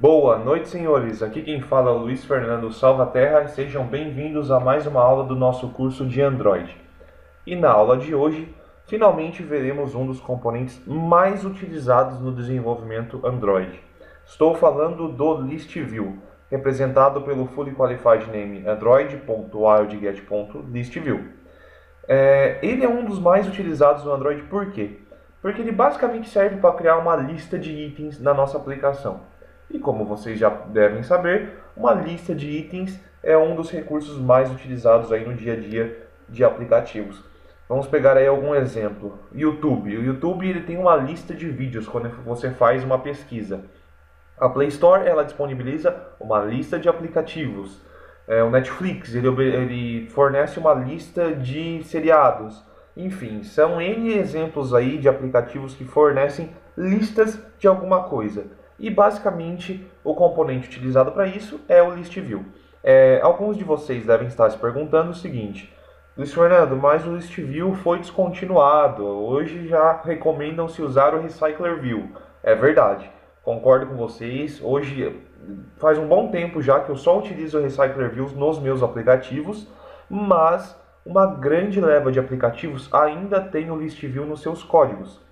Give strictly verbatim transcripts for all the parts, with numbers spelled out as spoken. Boa noite, senhores! Aqui quem fala é o Luiz Fernando Salvaterra e sejam bem-vindos a mais uma aula do nosso curso de Android. E na aula de hoje, finalmente veremos um dos componentes mais utilizados no desenvolvimento Android. Estou falando do ListView, representado pelo Fully Qualified Name android.widget.ListView. É, ele é um dos mais utilizados no Android, por quê? Porque ele basicamente serve para criar uma lista de itens na nossa aplicação. E como vocês já devem saber, uma lista de itens é um dos recursos mais utilizados aí no dia a dia de aplicativos. Vamos pegar aí algum exemplo. YouTube. O YouTube ele tem uma lista de vídeos quando você faz uma pesquisa. A Play Store ela disponibiliza uma lista de aplicativos. É, o Netflix ele, ele fornece uma lista de seriados. Enfim, são N exemplos aí de aplicativos que fornecem listas de alguma coisa. E basicamente o componente utilizado para isso é o ListView. É, alguns de vocês devem estar se perguntando o seguinte: Luiz Fernando, mas o ListView foi descontinuado, hoje já recomendam-se usar o RecyclerView. É verdade, concordo com vocês, hoje faz um bom tempo já que eu só utilizo o RecyclerView nos meus aplicativos, mas uma grande leva de aplicativos ainda tem o ListView nos seus códigos.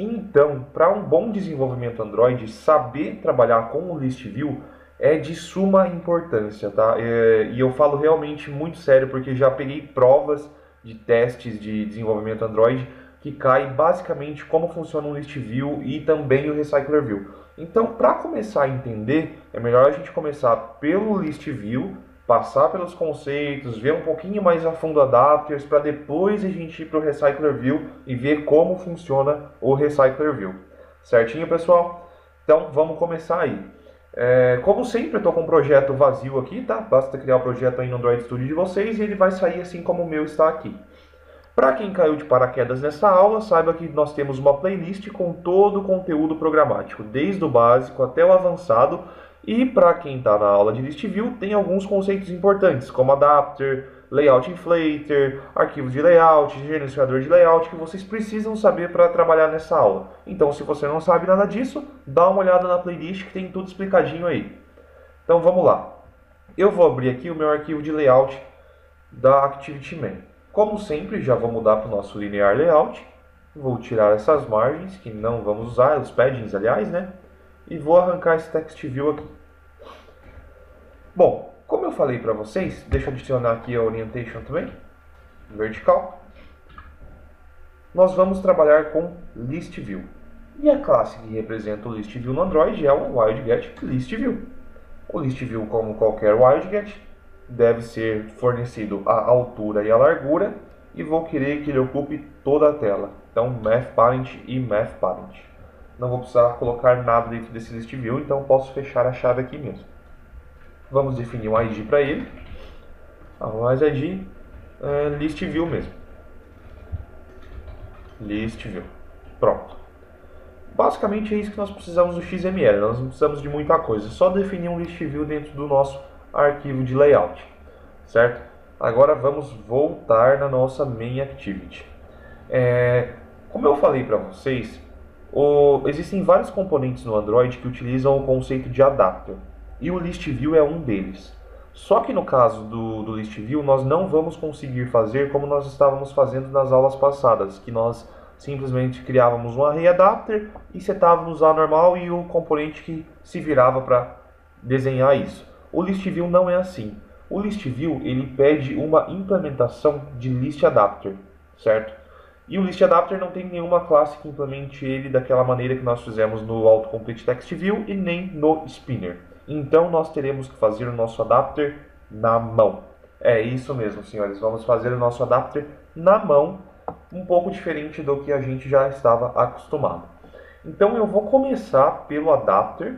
Então, para um bom desenvolvimento Android, saber trabalhar com o ListView é de suma importância, tá? É, e eu falo realmente muito sério, porque já peguei provas de testes de desenvolvimento Android que caem basicamente como funciona o ListView e também o RecyclerView. Então, para começar a entender, é melhor a gente começar pelo ListView, passar pelos conceitos, ver um pouquinho mais a fundo adapters, para depois a gente ir para o RecyclerView e ver como funciona o RecyclerView. Certinho, pessoal? Então, vamos começar aí. É, como sempre, eu estou com um projeto vazio aqui, tá? Basta criar o um projeto aí no Android Studio de vocês e ele vai sair assim como o meu está aqui. Para quem caiu de paraquedas nessa aula, saiba que nós temos uma playlist com todo o conteúdo programático, desde o básico até o avançado. E para quem está na aula de ListView, tem alguns conceitos importantes, como adapter, LayoutInflater, arquivos de layout, gerenciador de layout, que vocês precisam saber para trabalhar nessa aula. Então, se você não sabe nada disso, dá uma olhada na playlist que tem tudo explicadinho aí. Então, vamos lá. Eu vou abrir aqui o meu arquivo de layout da ActivityMain. Como sempre, já vou mudar para o nosso linear layout. Vou tirar essas margens, que não vamos usar, os paddings, aliás, né? E vou arrancar esse TextView aqui. Bom, como eu falei para vocês, deixa eu adicionar aqui a Orientation também, vertical. Nós vamos trabalhar com ListView. E a classe que representa o ListView no Android é o WildGetListView. O ListView, como qualquer WildGet, deve ser fornecido a altura e a largura. E vou querer que ele ocupe toda a tela. Então, MathParent e MathParent. Não vou precisar colocar nada dentro desse ListView, então posso fechar a chave aqui mesmo. Vamos definir um I D para ele. Mais I D, é, ListView mesmo. ListView. Pronto. Basicamente é isso que nós precisamos do X M L, nós não precisamos de muita coisa. É só definir um ListView dentro do nosso arquivo de layout. Certo? Agora vamos voltar na nossa main activity. É, como eu falei para vocês... O, existem vários componentes no Android que utilizam o conceito de adapter, e o ListView é um deles. Só que no caso do, do ListView, nós não vamos conseguir fazer como nós estávamos fazendo nas aulas passadas, que nós simplesmente criávamos um array adapter e setávamos a normal e o componente que se virava para desenhar isso. O ListView não é assim. O ListView ele pede uma implementação de ListAdapter, certo? E o ListAdapter não tem nenhuma classe que implemente ele daquela maneira que nós fizemos no AutoCompleteTextView e nem no Spinner. Então nós teremos que fazer o nosso adapter na mão. É isso mesmo, senhores. Vamos fazer o nosso adapter na mão, um pouco diferente do que a gente já estava acostumado. Então eu vou começar pelo adapter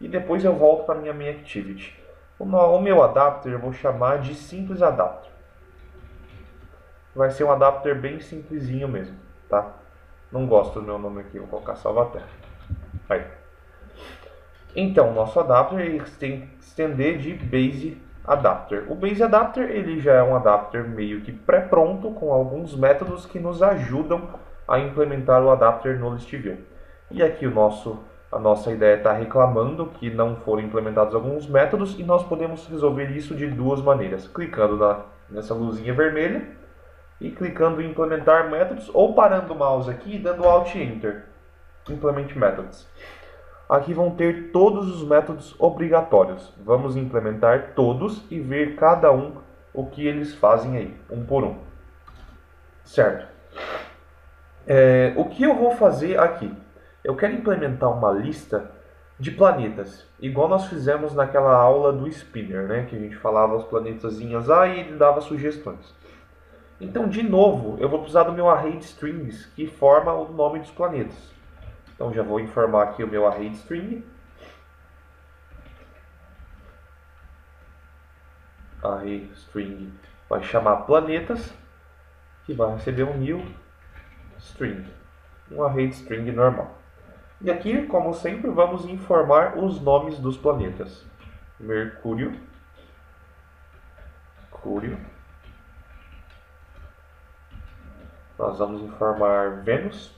e depois eu volto para a minha main activity. O meu adapter eu vou chamar de SimplesAdapter. Vai ser um adapter bem simplesinho mesmo, tá? Não gosto do meu nome aqui, vou colocar Salvaterra. Aí. Então, nosso adapter ele tem que estender de BaseAdapter. O BaseAdapter ele já é um adapter meio que pré-pronto, com alguns métodos que nos ajudam a implementar o adapter no ListView. E aqui o nosso A nossa ideia está reclamando que não foram implementados alguns métodos, e nós podemos resolver isso de duas maneiras: clicando na, nessa luzinha vermelha e clicando em implementar métodos, ou parando o mouse aqui e dando Alt Enter, implement methods. Aqui vão ter todos os métodos obrigatórios. Vamos implementar todos e ver cada um o que eles fazem aí, um por um. Certo? É, o que eu vou fazer aqui? Eu quero implementar uma lista de planetas, igual nós fizemos naquela aula do Spinner, né? Que a gente falava os planetazinhas A e ele dava sugestões. Então, de novo, eu vou precisar do meu array de strings, que forma o nome dos planetas. Então, já vou informar aqui o meu array de string. Array string vai chamar planetas, que vai receber um new string, um array de string normal. E aqui, como sempre, vamos informar os nomes dos planetas. Mercúrio, Mercúrio. Nós vamos informar Vênus.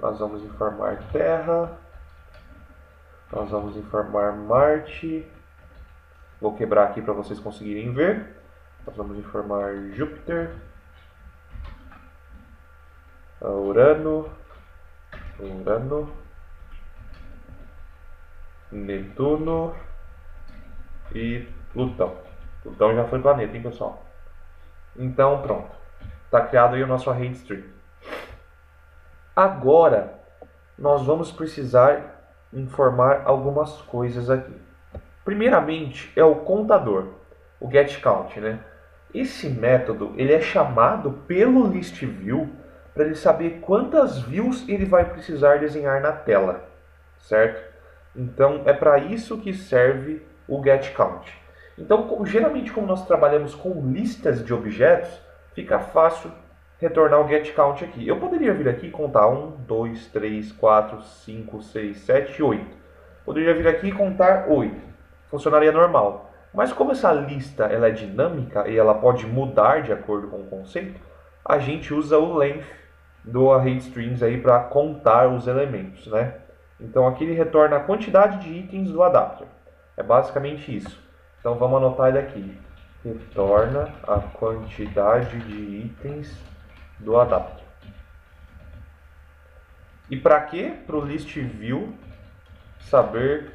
Nós vamos informar Terra. Nós vamos informar Marte. Vou quebrar aqui para vocês conseguirem ver. Nós vamos informar Júpiter, Urano, Urano, Netuno e Plutão. Plutão já foi planeta, hein, pessoal? Então, pronto. Está criado aí o nosso array de string. Agora, nós vamos precisar informar algumas coisas aqui. Primeiramente, é o contador, o getCount, né? Esse método, ele é chamado pelo ListView para ele saber quantas views ele vai precisar desenhar na tela, certo? Então, é para isso que serve o getCount. Então, geralmente, como nós trabalhamos com listas de objetos, fica fácil retornar o getCount aqui. Eu poderia vir aqui e contar um, dois, três, quatro, cinco, seis, sete, oito. Poderia vir aqui e contar oito. Funcionaria normal. Mas como essa lista ela é dinâmica e ela pode mudar de acordo com o conceito, a gente usa o length do array strings aí para contar os elementos, né? Então aqui ele retorna a quantidade de itens do adapter. É basicamente isso. Então vamos anotar ele aqui. Retorna a quantidade de itens do adapter. E para quê? Para o ListView saber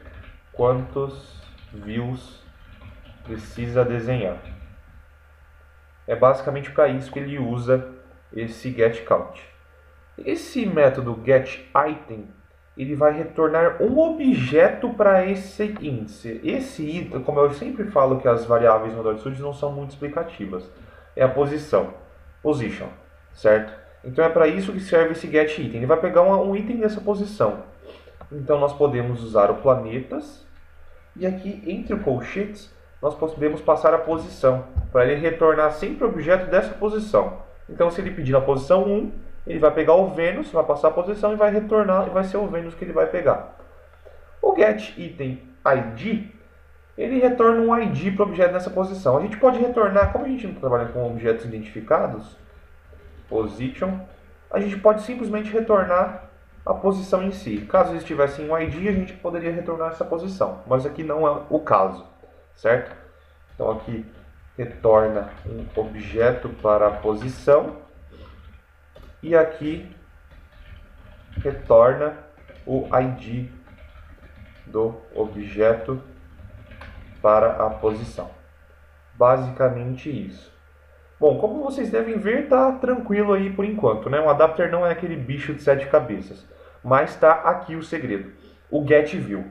quantos views precisa desenhar. É basicamente para isso que ele usa esse getCount. Esse método getItem, ele vai retornar um objeto para esse índice. Esse item, como eu sempre falo que as variáveis no Android Studio não são muito explicativas, é a posição, position, certo? Então é para isso que serve esse getItem. Ele vai pegar um, um item dessa posição. Então nós podemos usar o planetas, e aqui entre o colchetes nós podemos passar a posição, para ele retornar sempre o objeto dessa posição. Então, se ele pedir na posição um, ele vai pegar o Vênus, vai passar a posição e vai retornar, e vai ser o Vênus que ele vai pegar. O getItemId, ele retorna um I D para o objeto nessa posição. A gente pode retornar, como a gente não trabalha com objetos identificados, position, a gente pode simplesmente retornar a posição em si. Caso eles tivessem um I D, a gente poderia retornar essa posição, mas aqui não é o caso, certo? Então aqui retorna um objeto para a posição, e aqui retorna o I D do objeto para a posição. Basicamente isso. Bom, como vocês devem ver, tá tranquilo aí por enquanto, né? Um adapter não é aquele bicho de sete cabeças, mas tá aqui o segredo, o getView.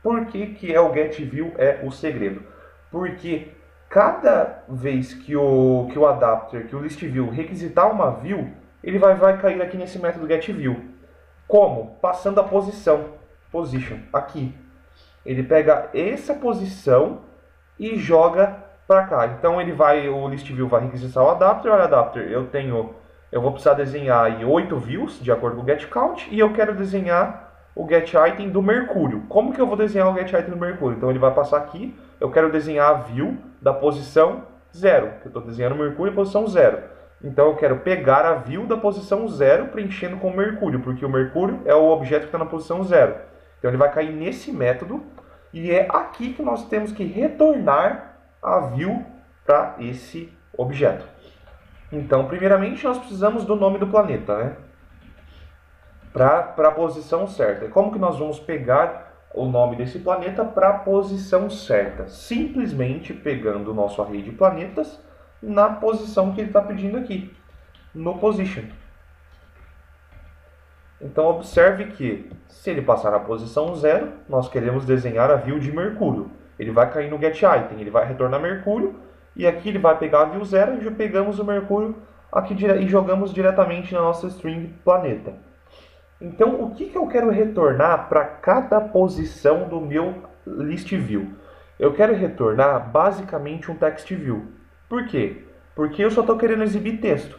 Por que que é o getView é o segredo? Porque cada vez que o, que o adapter, que o ListView requisitar uma view, ele vai, vai cair aqui nesse método getView. Como? Passando a posição, position, aqui. Ele pega essa posição e joga para cá. Então ele vai, o ListView vai requisitar o adapter. Olha, adapter, eu tenho, eu vou precisar desenhar aí oito views, de acordo com o getCount, e eu quero desenhar o getItem do Mercúrio. Como que eu vou desenhar o getItem do Mercúrio? Então ele vai passar aqui, eu quero desenhar a view da posição zero, que eu estou desenhando o Mercúrio em posição zero. Então eu quero pegar a view da posição zero preenchendo com o mercúrio, porque o mercúrio é o objeto que está na posição zero. Então ele vai cair nesse método e é aqui que nós temos que retornar a view para esse objeto. Então, primeiramente, nós precisamos do nome do planeta, né? Para a posição certa. Como que nós vamos pegar o nome desse planeta para a posição certa? Simplesmente pegando o nosso array de planetas na posição que ele está pedindo aqui, no position. Então, observe que se ele passar a posição zero, nós queremos desenhar a view de Mercúrio. Ele vai cair no getItem, ele vai retornar Mercúrio, e aqui ele vai pegar a view zero e já pegamos o Mercúrio aqui e jogamos diretamente na nossa string planeta. Então, o que, que eu quero retornar para cada posição do meu listView? Eu quero retornar basicamente um textView. Por quê? Porque eu só estou querendo exibir texto.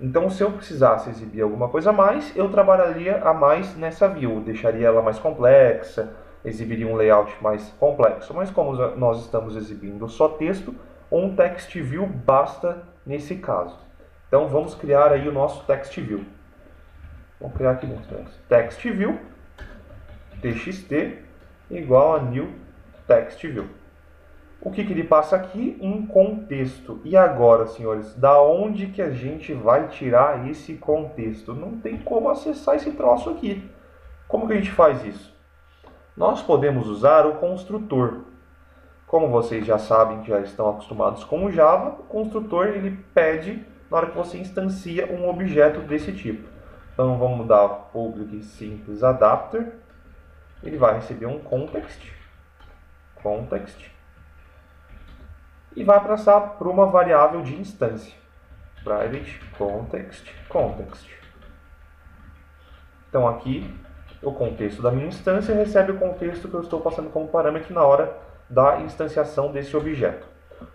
Então, se eu precisasse exibir alguma coisa a mais, eu trabalharia a mais nessa view. Deixaria ela mais complexa, exibiria um layout mais complexo. Mas como nós estamos exibindo só texto, um TextView basta nesse caso. Então, vamos criar aí o nosso TextView. Vamos criar aqui dentro. TextView, txt, igual a new TextView. O que, que ele passa aqui? Um contexto. E agora, senhores, da onde que a gente vai tirar esse contexto? Não tem como acessar esse troço aqui. Como que a gente faz isso? Nós podemos usar o construtor. Como vocês já sabem, já estão acostumados com o Java, o construtor ele pede na hora que você instancia um objeto desse tipo. Então vamos mudar public SimplesAdapter. Ele vai receber um context, context e vai passar para uma variável de instância, private context context. Então aqui o contexto da minha instância recebe o contexto que eu estou passando como parâmetro na hora da instanciação desse objeto,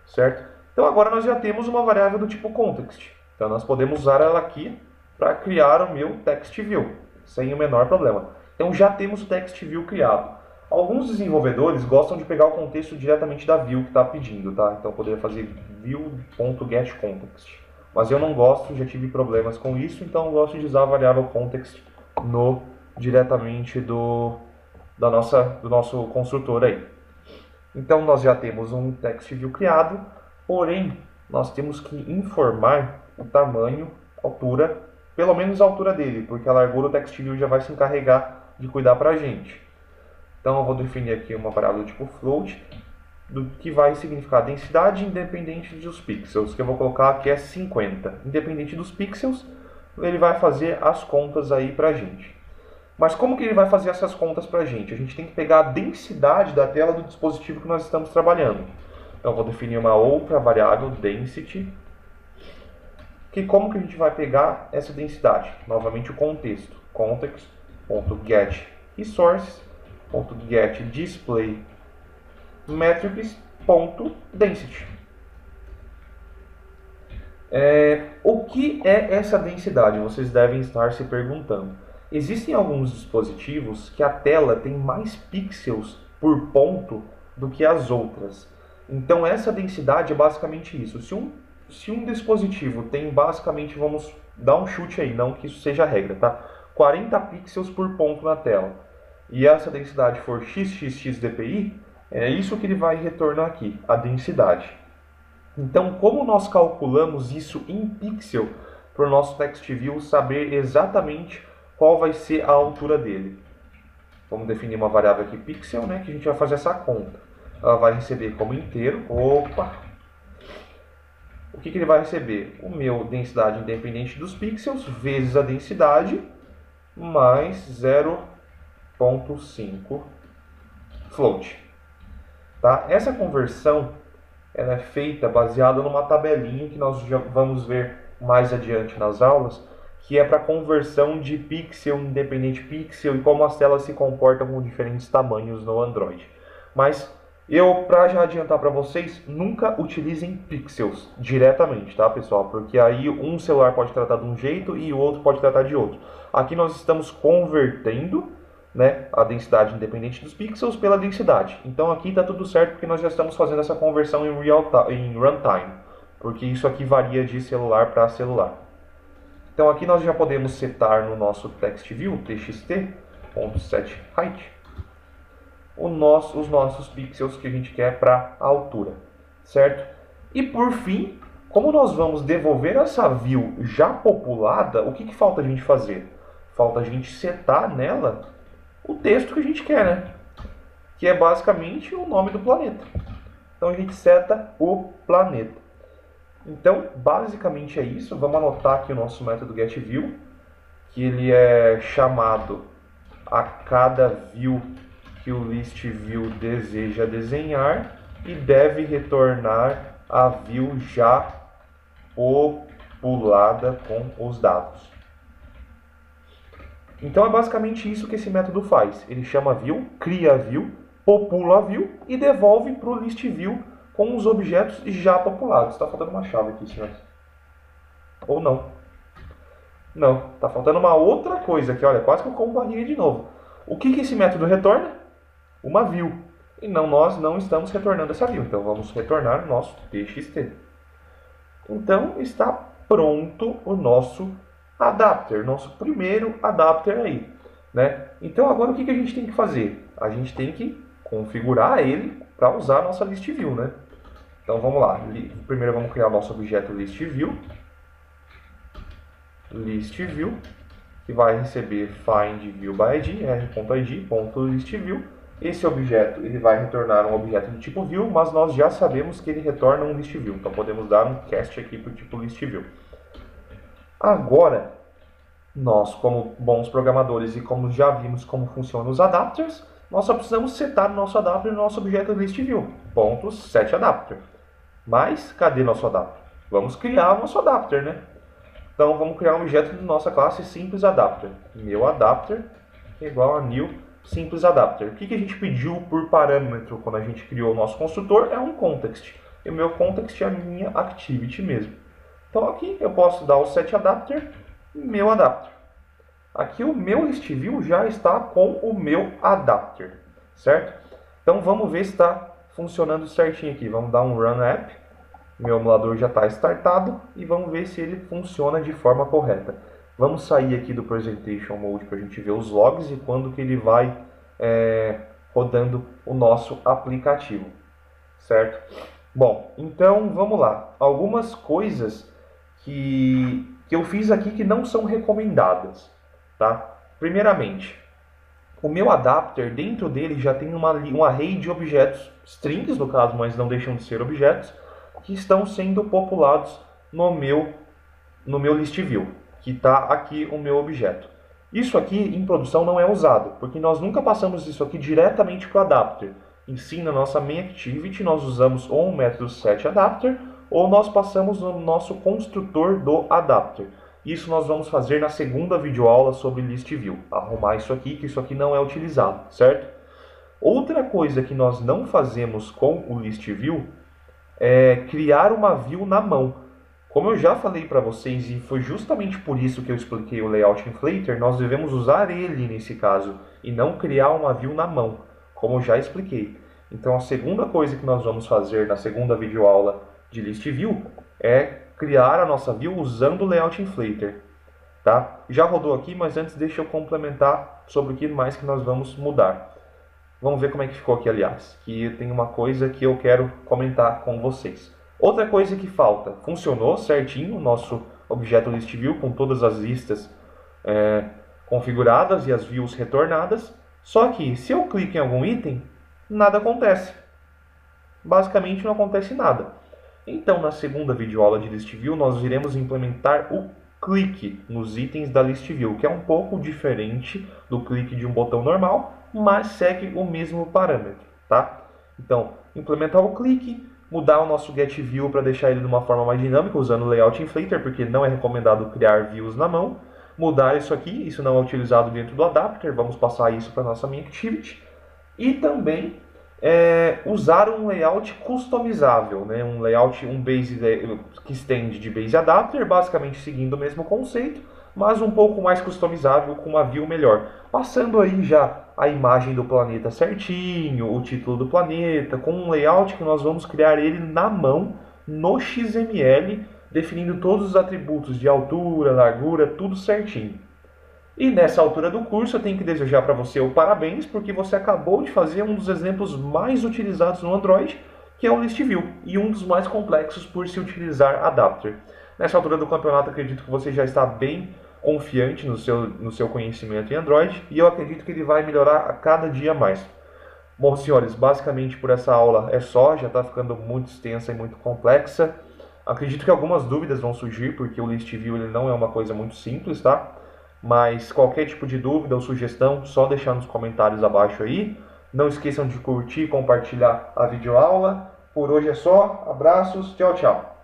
certo? Então agora nós já temos uma variável do tipo context. Então nós podemos usar ela aqui para criar o meu TextView, sem o menor problema. Então já temos o TextView criado. Alguns desenvolvedores gostam de pegar o contexto diretamente da view que está pedindo, tá? Então eu poderia fazer view.getContext. Mas eu não gosto, já tive problemas com isso, então eu gosto de usar a variável context no, diretamente do, da nossa, do nosso construtor aí. Então nós já temos um TextView criado, porém nós temos que informar o tamanho, altura, pelo menos a altura dele, porque a largura o TextView já vai se encarregar de cuidar para a gente. Então eu vou definir aqui uma variável tipo float, do que vai significar densidade independente dos pixels, que eu vou colocar aqui é cinquenta. Independente dos pixels, ele vai fazer as contas aí para a gente. Mas como que ele vai fazer essas contas para a gente? A gente tem que pegar a densidade da tela do dispositivo que nós estamos trabalhando. Então eu vou definir uma outra variável, density, que como que a gente vai pegar essa densidade? Novamente o contexto, context.getResources, .getDisplayMetrics.density. É, o que é essa densidade? Vocês devem estar se perguntando. Existem alguns dispositivos que a tela tem mais pixels por ponto do que as outras. Então essa densidade é basicamente isso. Se um, se um dispositivo tem basicamente, vamos dar um chute aí, não que isso seja a regra, tá? quarenta pixels por ponto na tela. E essa densidade for xxx dpi, é isso que ele vai retornar aqui, a densidade. Então, como nós calculamos isso em pixel para o nosso TextView saber exatamente qual vai ser a altura dele? Vamos definir uma variável aqui, pixel, né, que a gente vai fazer essa conta. Ela vai receber como inteiro, opa! O que, que ele vai receber? O meu densidade independente dos pixels, vezes a densidade, mais zero ponto cinco float, tá? Essa conversão ela é feita baseada numa tabelinha que nós já vamos ver mais adiante nas aulas, que é para conversão de pixel independente pixel e como as telas se comportam com diferentes tamanhos no Android. Mas eu, para já adiantar para vocês, nunca utilizem pixels diretamente, tá, pessoal? Porque aí um celular pode tratar de um jeito e o outro pode tratar de outro. Aqui nós estamos convertendo, né, a densidade independente dos pixels pela densidade. Então aqui está tudo certo porque nós já estamos fazendo essa conversão em, em runtime. porque isso aqui varia de celular para celular. Então aqui nós já podemos setar no nosso textView, txt.setHeight, nosso, os nossos pixels que a gente quer para a altura, certo? E por fim, como nós vamos devolver essa view já populada, o que, que falta a gente fazer? Falta a gente setar nela o texto que a gente quer, né? Que é basicamente o nome do planeta. Então a gente seta o planeta. Então basicamente é isso. Vamos anotar aqui o nosso método getView, que ele é chamado a cada view que o listView deseja desenhar e deve retornar a view já populada com os dados. Então é basicamente isso que esse método faz. Ele chama view, cria view, popula view e devolve para o listView com os objetos já populados. Está faltando uma chave aqui, senhores. Ou não. Não, está faltando uma outra coisa aqui. Olha, quase que eu como barriga de novo. O que, que esse método retorna? Uma view. E não, nós não estamos retornando essa view. Então vamos retornar o nosso txt. Então está pronto o nosso adapter, nosso primeiro adapter aí, né? Então agora o que, que a gente tem que fazer? A gente tem que configurar ele para usar a nossa listView, né? Então vamos lá. Primeiro vamos criar o nosso objeto listView. listView, que vai receber findViewById, r.id.listView. Esse objeto ele vai retornar um objeto do tipo view, mas nós já sabemos que ele retorna um listView. Então podemos dar um cast aqui para o tipo listView. Agora, nós, como bons programadores e como já vimos como funcionam os adapters, nós só precisamos setar o nosso adapter no nosso objeto listView, ponto setAdapter. Mas, cadê nosso adapter? Vamos criar o nosso adapter, né? Então, vamos criar um objeto da nossa classe SimplesAdapter. Meu adapter é igual a new SimplesAdapter. O que, que a gente pediu por parâmetro quando a gente criou o nosso construtor? É um context. E o meu context é a minha activity mesmo. Então aqui eu posso dar o setAdapter, meu adapter. Aqui o meu listView já está com o meu adapter, certo? Então vamos ver se está funcionando certinho aqui. Vamos dar um run app, meu emulador já está startado e vamos ver se ele funciona de forma correta. Vamos sair aqui do presentation mode para a gente ver os logs e quando que ele vai é, rodando o nosso aplicativo, certo? Bom, então vamos lá. Algumas coisas que, que eu fiz aqui que não são recomendadas, tá? Primeiramente, o meu adapter, dentro dele já tem uma, um array de objetos, strings no caso, mas não deixam de ser objetos, que estão sendo populados no meu, no meu listView, que está aqui o meu objeto. Isso aqui em produção não é usado, porque nós nunca passamos isso aqui diretamente para o adapter. Em si, na nossa MainActivity, nós usamos ou o método setAdapter, ou nós passamos no nosso construtor do adapter. Isso nós vamos fazer na segunda videoaula sobre listView. Arrumar isso aqui, que isso aqui não é utilizado, certo? Outra coisa que nós não fazemos com o listView é criar uma view na mão. Como eu já falei para vocês, e foi justamente por isso que eu expliquei o LayoutInflater, nós devemos usar ele nesse caso, e não criar uma view na mão, como eu já expliquei. Então a segunda coisa que nós vamos fazer na segunda videoaula de listView é criar a nossa view usando o LayoutInflater, tá? Já rodou aqui, mas antes deixa eu complementar sobre o que mais que nós vamos mudar. Vamos ver como é que ficou aqui, aliás, que tem uma coisa que eu quero comentar com vocês. Outra coisa que falta, funcionou certinho o nosso objeto listView com todas as listas é, configuradas e as views retornadas. Só que se eu clico em algum item, nada acontece. Basicamente não acontece nada. Então na segunda videoaula de listView nós iremos implementar o clique nos itens da listView, que é um pouco diferente do clique de um botão normal, mas segue o mesmo parâmetro, tá? Então implementar o clique, mudar o nosso getView para deixar ele de uma forma mais dinâmica usando o LayoutInflater, porque não é recomendado criar views na mão. Mudar isso aqui, isso não é utilizado dentro do adapter, vamos passar isso para a nossa MainActivity. E também é, usar um layout customizável, né? um layout um base que estende de BaseAdapter, basicamente seguindo o mesmo conceito, mas um pouco mais customizável, com uma view melhor. Passando aí já a imagem do planeta certinho, o título do planeta, com um layout que nós vamos criar ele na mão, no X M L, definindo todos os atributos de altura, largura, tudo certinho. E nessa altura do curso eu tenho que desejar para você o parabéns, porque você acabou de fazer um dos exemplos mais utilizados no Android, que é o ListView, e um dos mais complexos por se utilizar adapter. Nessa altura do campeonato, acredito que você já está bem confiante no seu, no seu conhecimento em Android, e eu acredito que ele vai melhorar a cada dia mais. Bom, senhores, basicamente por essa aula é só, já está ficando muito extensa e muito complexa. Acredito que algumas dúvidas vão surgir, porque o ListView ele não é uma coisa muito simples, tá? Mas qualquer tipo de dúvida ou sugestão, só deixar nos comentários abaixo aí. Não esqueçam de curtir e compartilhar a videoaula. Por hoje é só. Abraços. Tchau, tchau.